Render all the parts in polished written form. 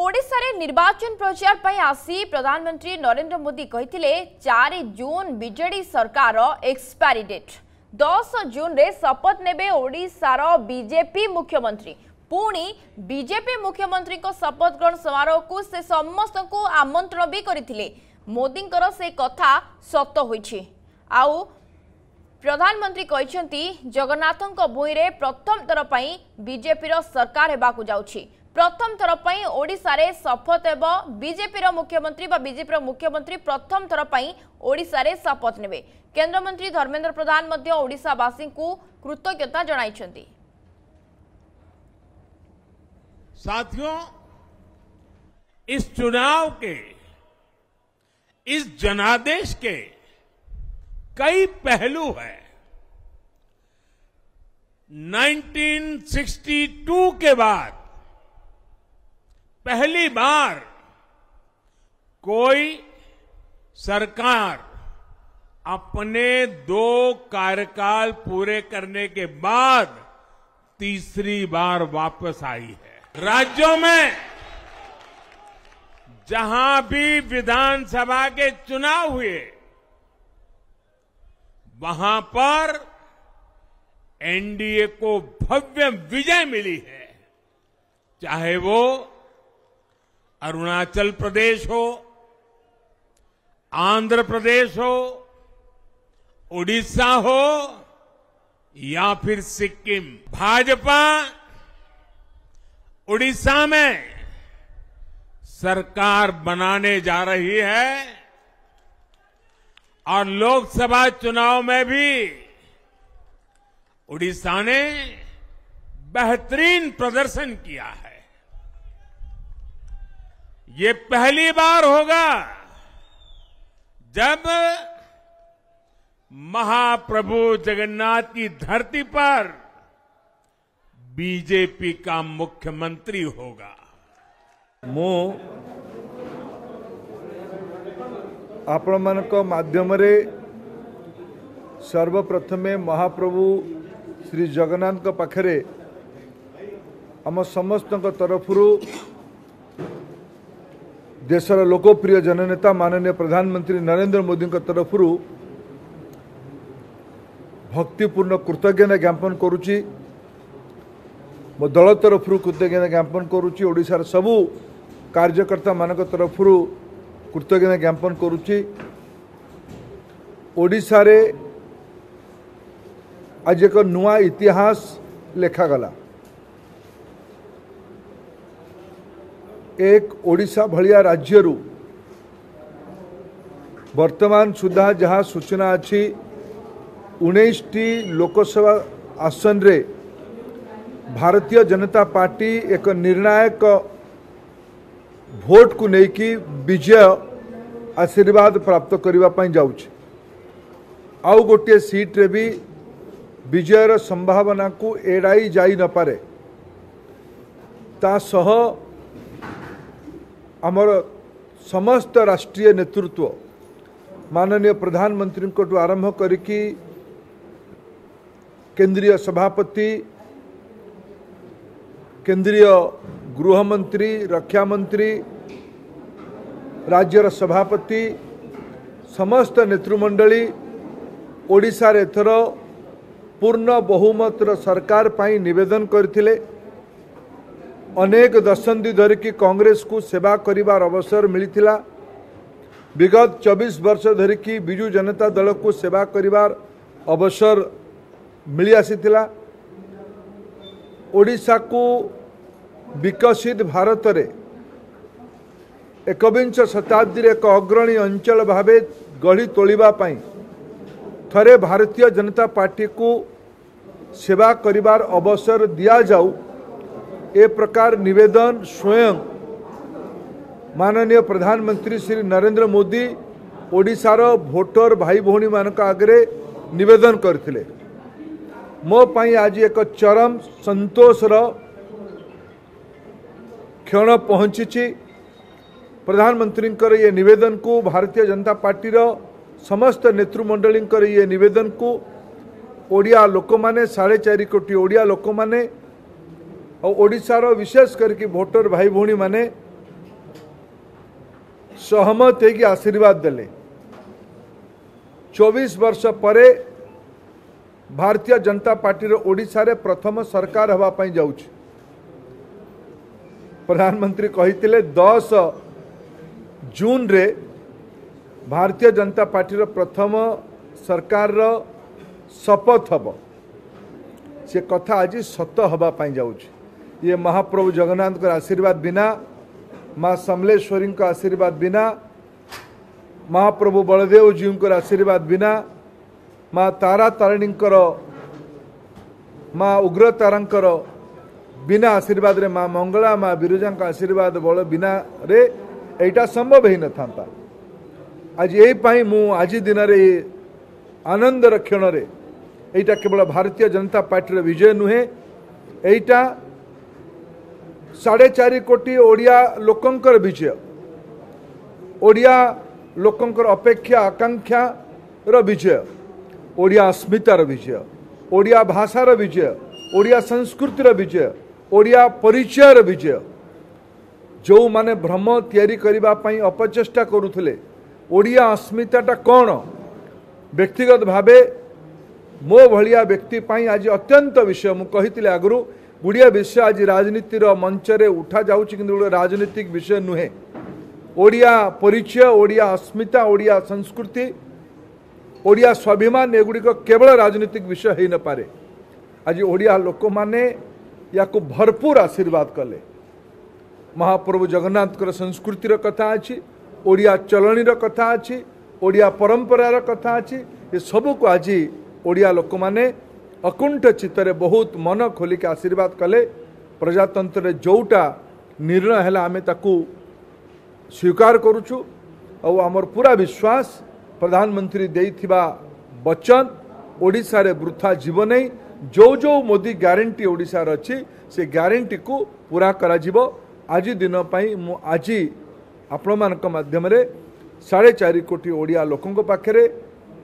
ओडिशा रे निर्वाचन प्रचार पर आसी प्रधानमंत्री नरेंद्र मोदी कहिथिले 4 जून बीजेडी सरकार एक्सपायरी डेट 10 जून रे शपथ नेबे ओडिशा रो बीजेपी मुख्यमंत्री पुणी बीजेपी मुख्यमंत्री को शपथ ग्रहण समारोह को से समस्त को आमंत्रण भी करिथिले। मोदी से कथा सत होइछि। आउ प्रधानमंत्री कहिसेंती जगन्नाथन को भूई रे प्रथम तरह पई बीजेपी रो सरकार हेबाकू जाउछि। प्रथम थर पई ओडिशा रे शपथ हेबो बीजेपी रो मुख्यमंत्री बा बीजेपी रो मुख्यमंत्री प्रथम थर पई ओडिशा रे शपथ नेबे। केंद्र मंत्री धर्मेंद्र प्रधान मध्ये ओडिशा वासिंकु कृतज्ञता जणाइछंती। साथियों, इस चुनाव के इस जनादेश के कई पहलू है। 1962 के बाद पहली बार कोई सरकार अपने 2 कार्यकाल पूरे करने के बाद तीसरी बार वापस आई है। राज्यों में जहां भी विधानसभा के चुनाव हुए वहां पर एनडीए को भव्य विजय मिली है। चाहे वो अरुणाचल प्रदेश हो, आंध्र प्रदेश हो, ओडिशा हो या फिर सिक्किम। भाजपा ओडिशा में सरकार बनाने जा रही है और लोकसभा चुनाव में भी ओडिशा ने बेहतरीन प्रदर्शन किया है। ये पहली बार होगा जब महाप्रभु जगन्नाथ की धरती पर बीजेपी का मुख्यमंत्री होगा। मो आपण मानक माध्यम रे सर्वप्रथमे महाप्रभु श्री जगन्नाथ का पाखरे हम समस्त तरफरु देशर लोकप्रिय जननेता माननीय प्रधानमंत्री नरेंद्र मोदी तरफरु भक्तिपूर्ण कृतज्ञता ज्ञापन करुच्ची। मो दल तरफरु कृतज्ञता ज्ञापन करुच्ची। ओडिशार सबू कार्यकर्ता मानक तरफरु कृतज्ञता ज्ञापन करुच्ची। ओडिशा रे आज एक नुआ इतिहास लेखागला। एक ओडिशा भलिया राज्यरू वर्तमान सुधा जहाँ सूचना अच्छी 19 लोकसभा आसन रे भारतीय जनता पार्टी एक निर्णायक भोट को लेकिन विजय आशीर्वाद प्राप्त करने जाऊँ। आउ गोटे सीट रे भी विजयर संभावना को एड़ाई जाई न पारे। ता सह आमर समस्त राष्ट्रीय नेतृत्व माननीय प्रधानमंत्री को आरंभ करिकी केंद्रीय सभापति, केंद्रीय गृहमंत्री, रक्षा मंत्री, राज्यर सभापति, समस्त नेतृमंडली ओडिशा रे थर पूर्ण बहुमत सरकार पाई निवेदन करथिले। अनेक दशंधि धरिकी कांग्रेस को सेवा करिवार अवसर मिलिथिला। विगत 24 वर्ष धरिकी विजु जनता दल को सेवा करिवार अवसर मिली आसीथिला। ओडिशा को विकसित भारत रे 21 शताब्दी एक अग्रणी अंचल भावे गढ़ी तोलिबा पाई थरे भारतीय जनता पार्टी को सेवा करिवार अवसर दिया जाऊ। ए प्रकार निवेदन स्वयं माननीय प्रधानमंत्री श्री नरेंद्र मोदी ओडिशार भोटर भाई भौणी मानक आगे निवेदन करथिले। मो पाई आज एक चरम संतोषर क्षण पहुंची। प्रधानमंत्री ये निवेदन को भारतीय जनता पार्टीर समस्त नेतृमंडली ये निवेदन को ओडिया लोक माने 4.5 कोटी ओडिया लोक माने और ओडिशा रो विशेष करके भोटर भाई भौणी माने सहमत होगी आशीर्वाद देले। 24 वर्ष परे भारतीय जनता पार्टी रो ओडिशा रे प्रथम सरकार हवा पई जाउछ। प्रधानमंत्री कहितिले 10 जून रे भारतीय जनता पार्टी रो प्रथम सरकार रो शपथ हबो। से कथा आज सत हवा पई जाउछ। ये महाप्रभु जगन्नाथ के आशीर्वाद बिना, माँ समलेश्वरी का आशीर्वाद बिना, महाप्रभु बलदेव जी को आशीर्वाद बिना, माँ तारातारिणी, माँ उग्रतारा बिना आशीर्वाद रे, माँ मंगला, माँ बिरजा का आशीर्वाद बल बिना रे एटा संभव ही न था। आज यही मु आज दिन रे आनंद क्षण रे एटा केवल भारतीय जनता पार्टी विजय नुहे, एटा 4.5 कोटी ओडिया लोकंकर विजय, ओडिया लोकंकर अपेक्षा आकांक्षा रो विजय, ओडिया अस्मितार विजय, ओडिया भाषार विजय, ओडिया संस्कृतिर विजय, ओडिया परिचयर विजय। जो माने भ्रम तैयारी करिबा पई अपचेष्टा करुथले ओडिया अस्मिताटा कोण, व्यक्तिगत भावे मो भलिया व्यक्ति पई आज अत्यंत विषय। मु कहितले आगुरु गुड़िया विषय आज राजनीतिर मंच रे उठा जाउछि, किंतु राजनीतिक विषय नुहे। ओडिया परिचय, ओडिया अस्मिता, ओडिया संस्कृति, ओडिया स्वाभिमान एगुड़िक केवल राजनीतिक विषय है न पारे। आज ओडिया लोक माने याकु भरपूर आशीर्वाद कले। महाप्रभु जगन्नाथ के संस्कृतिर कथा अछि, ओडिया चलणीर कथा अछि, ओडिया परंपरार कथा अछि। ये सब को आज ओडिया लोक माने अकुंठ चित्तरे बहुत मन खोलिक आशीर्वाद कले। प्रजातंत्र रे जोटा निर्णय हैला आमे ताकू स्वीकार करूछु। और आमर पूरा विश्वास प्रधानमंत्री देथिबा वचन ओडिशा रे वृथा जीवन जो जो मोदी ग्यारंटी ओडिशा रे अछि से ग्यारंटी को पूरा करा जीवो। आज दिन पई मु आज आपण मानक माध्यम रे 4.5 कोटी ओडिया लोकन को पाखरे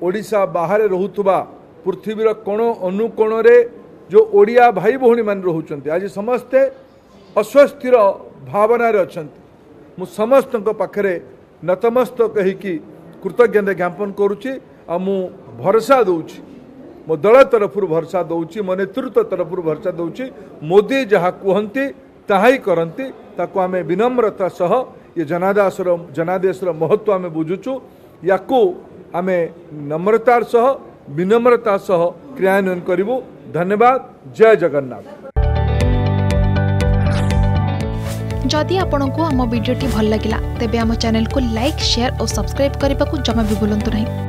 ओडिशा बाहर रहुतबा पृथ्वीर कोण अनुकोण रे जो ओडिया भाई भौणी मान रहुचंती आज समस्ते अस्वस्थिर भावना रे अछंती। मु समस्त को पाखरे नतमस्तक कहि कि कृतज्ञता ज्ञापन करुच्ची। मु भरोसा दौची, मो दल तरफ भरोसा दौची, मो नेतृत्व तरफ भरोसा दौची। मोदी जहाँ कहती ताही करती, ताको आमे विनम्रता सह ये जनादेशर महत्व आमे बुझुचु। याकू आमे नम्रतार सह विनम्रता सह क्रियान्वयन करिबु। धन्यवाद। जय जगन्नाथ। जदि आपंक आम भिडी भल लगा तेब आम चैनल को लाइक, शेयर और सब्सक्राइब करने को जमा भी भूलु नहीं।